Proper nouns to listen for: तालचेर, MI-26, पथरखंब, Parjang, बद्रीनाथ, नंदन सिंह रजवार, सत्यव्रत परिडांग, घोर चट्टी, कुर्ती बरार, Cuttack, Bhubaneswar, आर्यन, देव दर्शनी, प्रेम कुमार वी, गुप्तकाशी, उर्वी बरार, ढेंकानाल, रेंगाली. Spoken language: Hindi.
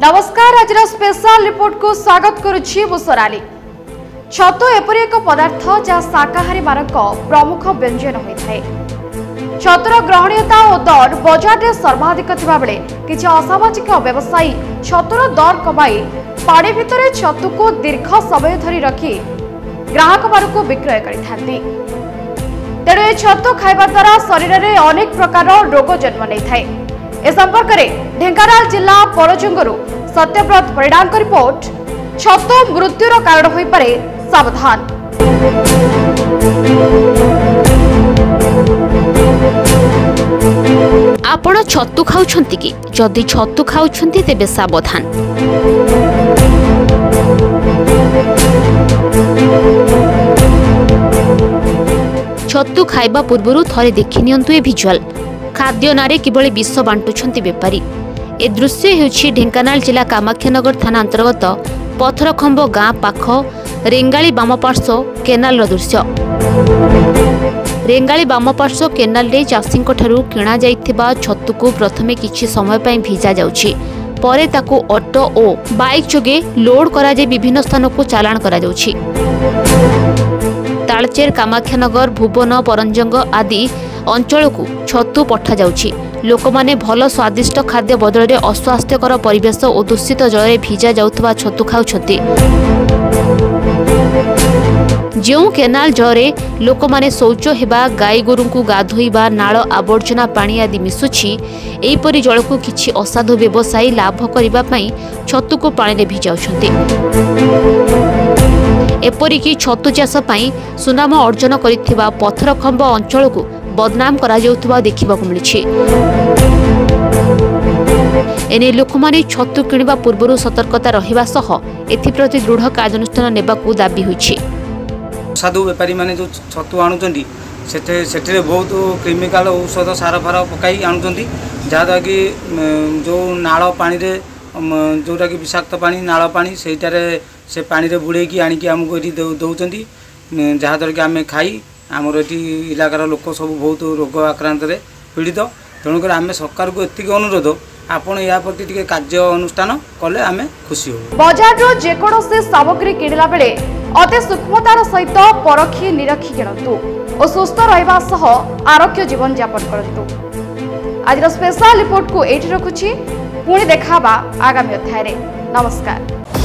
नमस्कार आज स्पेशल रिपोर्ट को स्वागत करुछि बुसराली। छतु एपरि एक पदार्थ जहाँ शाकाहारी मानक प्रमुख व्यंजन होता है। छतुर ग्रहणीयता और दर बजार में सर्वाधिक थिबा बेले किछि असामाजिक व्यवसायी छतुर दर कमाई पानी भितर छतु को दीर्घ समय धरी रखी ग्राहक मानक विक्रय करिथांती। तेणु ए छतु खाइबा द्वारा शरीर में अनेक प्रकार रोग जन्म नहीं थाए। ए संपर्क में ढेंकानाल जिला परजंगरू सत्यव्रत परिडांग रिपोर्ट। छतु मृत्युर कारण हो पारे, सावधान। आपण छतु खाउछंती कि? जदि छतु खाउछंती तेबे सावधान। छतु खाइबा पूर्व थरे देखि नियंतु ए भिजुअल। खाद्य नारे किभली विष बांटुछंती बेपारी। ए दृश्य हेउछि ढेंकानाल जिला कामाख्यानगर थाना अंतर्गत पथरखंब गाँ पाख रेंगाली बामपार्श्व केनाल दृश्य। रेंगाली बामपार्श्व केनाल रे चाषींक ठारू किणा जाइथिबा छतु को प्रथमे किछि समय पय भिजा जाउछि, परे ताको ऑटो ओ बाइक जोगे लोड करा जे विभिन्न स्थान को चालान करा जाउछि। तालचेर कामाख्यानगर भुवन परंजंग आदि अंचल को छतु पठा जाउछि। लोकमाने भल स्वादिष्ट खाद्य बदल में अस्वास्थ्यकर परिवेश और दूषित जल में भिजा जाउथवा छतु खाउछथि। जो केनाल जरे लोकमाने शौच हेबा, गाई गोरु को गाधोइबा, नाल आवर्जना पानी आदि मिसुछि, एहिपरि जल को किछि असाधु व्यवसायी लाभ करिबा पई छतु को पानी में भिजाउछथि। एपरिकी छतु चाष पाई सुनाम अर्जन करिथिबा पथरखंब अंचल को बदनाम करा जाउथवा देखिबाकु मिलिछि। एने लोकमाने छतु किणवा पूर्व सतर्कता रहिबा सह एथिप्रति दृढ़ कार्यानुष्ठान नेबाकु दाबी होइछि। साधु व्यापारी माने जो छतु आणुचंदी सेठे बहुत केमिकल औषध सारा फारा पकाई आणुचंदी, जादा कि जो नाळ पानी रे जोटा कि विषाक्त पानी नाळ पानी सेटारे से पानी रे बुड़ेकी आणिकी आमको ये दौरान जहाँद्वारा कि आम खाई आमर ये इलाकार लोक सब बहुत रोग आक्रांत पीड़ित। तेणुकर आम सरकार को एतिक अनुरोध आपण या प्रति टिके कार्य अनुष्ठान कले आम खुशी हो। बजार रो जेकोसी सामग्री किणला बेले अति सूक्ष्मतार सहित परखी निरखी किणतु और सुस्थ रहिबा सह आरोग्य जीवन यापन करतु। आज स्पेशल रिपोर्ट को एठी रखुछि, पुणी देखाबा आगामी अध्याय रे। नमस्कार।